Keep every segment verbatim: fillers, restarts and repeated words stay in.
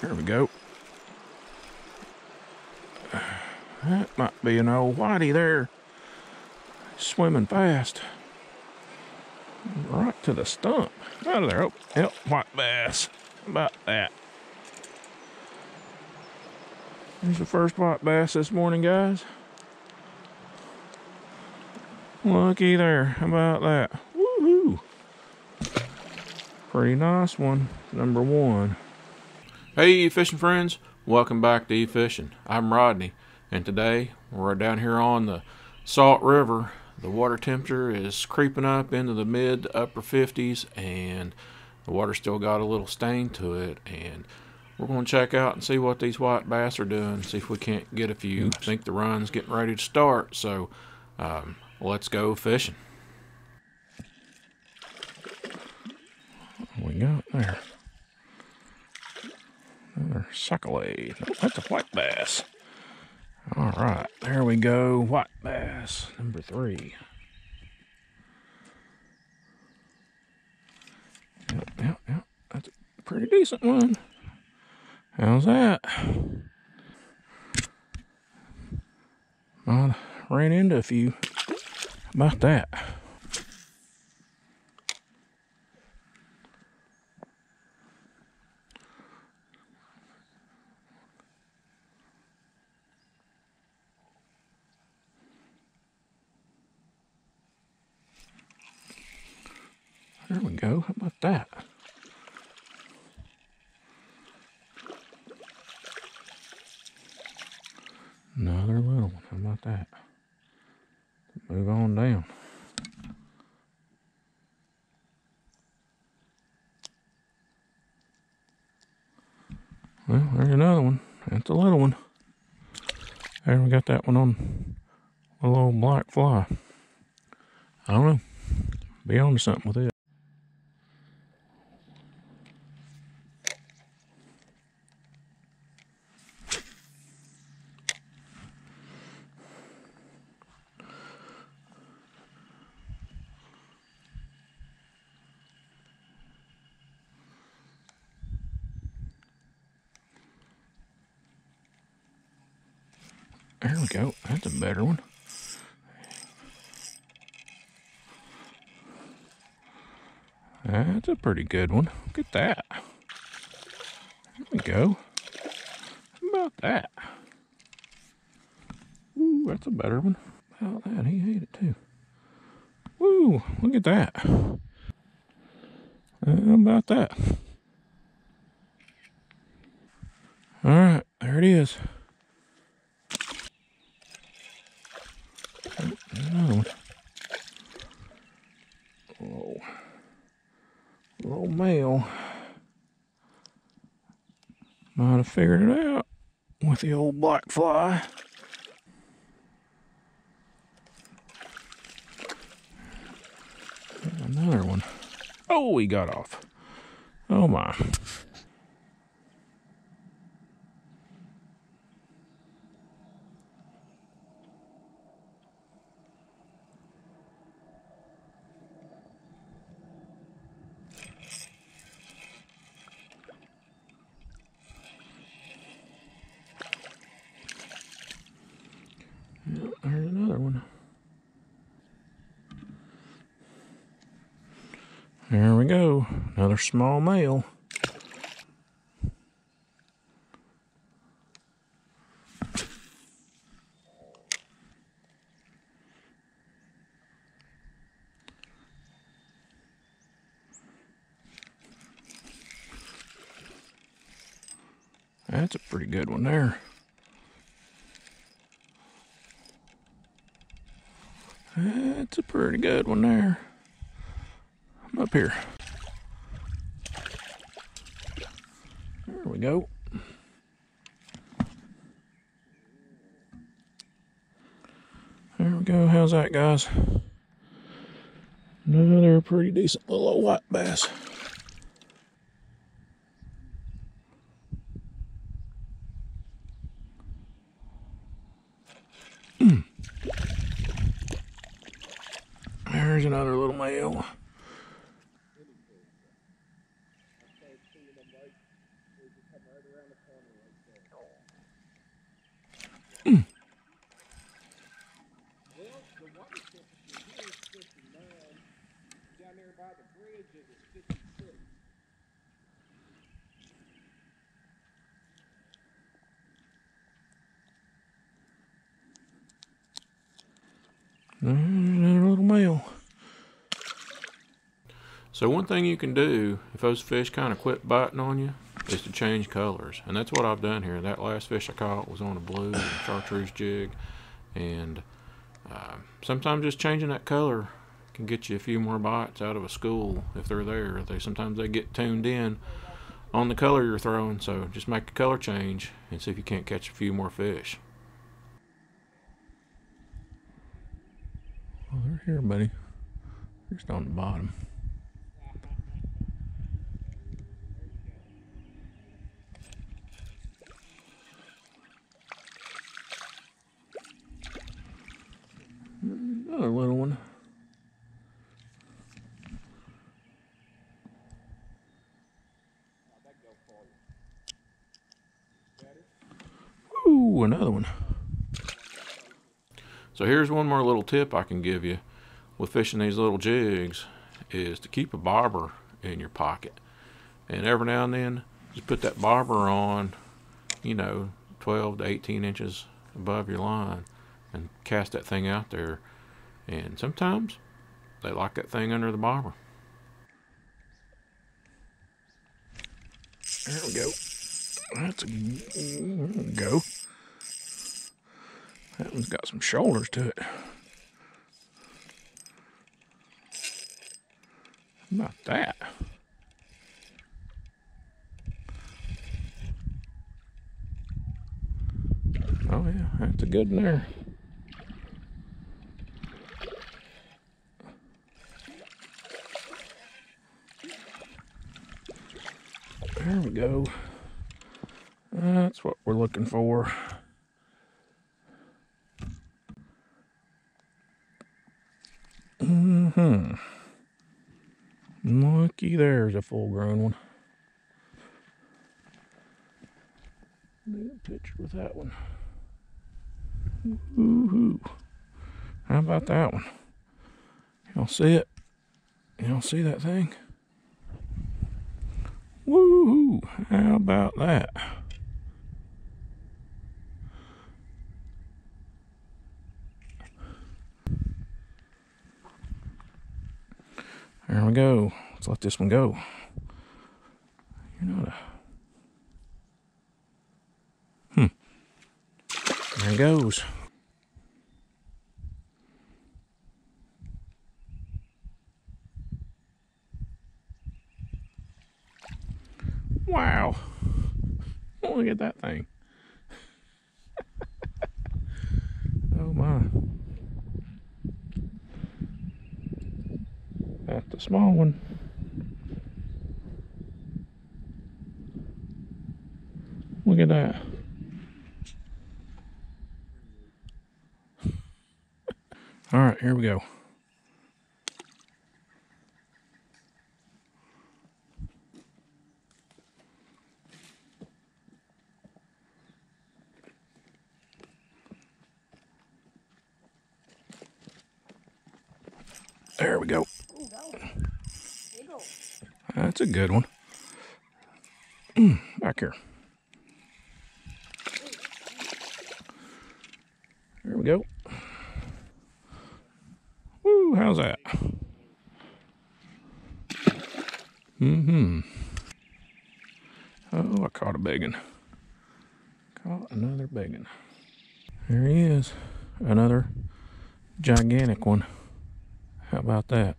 There we go. That might be an old whitey there. Swimming fast. Right to the stump. Out of there. Oh, yep, white bass. How about that? Here's the first white bass this morning, guys. Lucky there. How about that? Woohoo! Pretty nice one. Number one. Hey, fishing friends. Welcome back to E-Fishing. I'm Rodney, and today we're down here on the Salt River. The water temperature is creeping up into the mid to upper fifties, and the water still got a little stain to it, and we're going to check out and see what these white bass are doing, see if we can't get a few. Oops. I think the run's getting ready to start, so um, let's go fishing. What we got there? Another suckley. Oh, that's a white bass. All right, there we go. White bass, number three. Yep, yep, yep. That's a pretty decent one. How's that? I ran into a few. How about that? There we go. How about that? Another little one. How about that? Move on down. Well, there's another one. That's a little one. There, we got that one on a little black fly. I don't know. Be on to something with it. There we go. That's a better one. That's a pretty good one. Look at that. There we go. How about that? Ooh, that's a better one. How about that? He ate it too. Ooh, look at that. How about that? All right, there it is. Another one. Oh, little male. Might have figured it out with the old black fly. Another one. Oh, he got off. Oh my. There's another one. There we go. Another small male. That's a pretty good one there. That's a pretty good one there. I'm up here. There we go. There we go. How's that, guys? Another pretty decent little white bass. There's another little male. There's a come right around the corner right there. Well, the water temperature here is fifty-nine. Down there by the bridge it is fifty-six. Another little male. So one thing you can do if those fish kind of quit biting on you is to change colors, and that's what I've done here. That last fish I caught was on a blue and chartreuse jig, and uh, sometimes just changing that color can get you a few more bites out of a school if they're there. They sometimes they get tuned in on the color you're throwing, so just make a color change and see if you can't catch a few more fish. Well, they're here, buddy. They're just on the bottom. Another little one. Ooh, another one. So here's one more little tip I can give you with fishing these little jigs is to keep a bobber in your pocket, and every now and then just put that bobber on, you know, twelve to eighteen inches above your line and cast that thing out there, and sometimes they lock that thing under the bobber. There we go. That's a there we go. That one's got some shoulders to it. How about that? Oh yeah, that's a good one there. There we go. That's what we're looking for. Mm-hmm. Looky, there's a full-grown one. Do a picture with that one. Woohoo! How about that one? Y'all see it? Y'all see that thing? Woohoo! How about that? There we go. Let's let this one go. You're not a... Hmm. There it goes. Wow. Look at that thing. Oh my. That's the small one. Look at that. All right, here we go. There we go. That's a good one. Back here. There we go. Woo, how's that? Mm-hmm. Oh, I caught a big one. Caught another big one. There he is. Another gigantic one. How about that?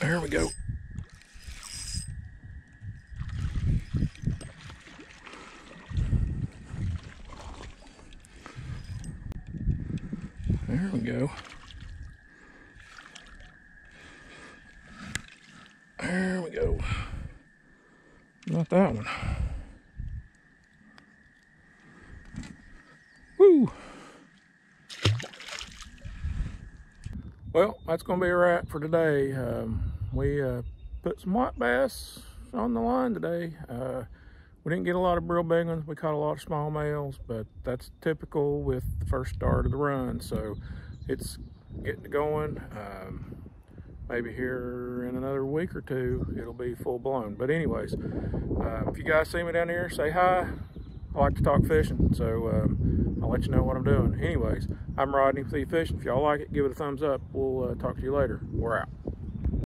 There we go. about that one? Woo! Well, that's going to be a wrap for today. Um, we uh, put some white bass on the line today. Uh, we didn't get a lot of brill big ones. We caught a lot of small males, but that's typical with the first start of the run. So it's getting going. Um, maybe here in another week or two, it'll be full blown. But anyways, uh, if you guys see me down here, say hi. I like to talk fishing, so um, I'll let you know what I'm doing. Anyways, I'm Rodney with E-Fishing. If y'all like it, give it a thumbs up. We'll uh, talk to you later. We're out.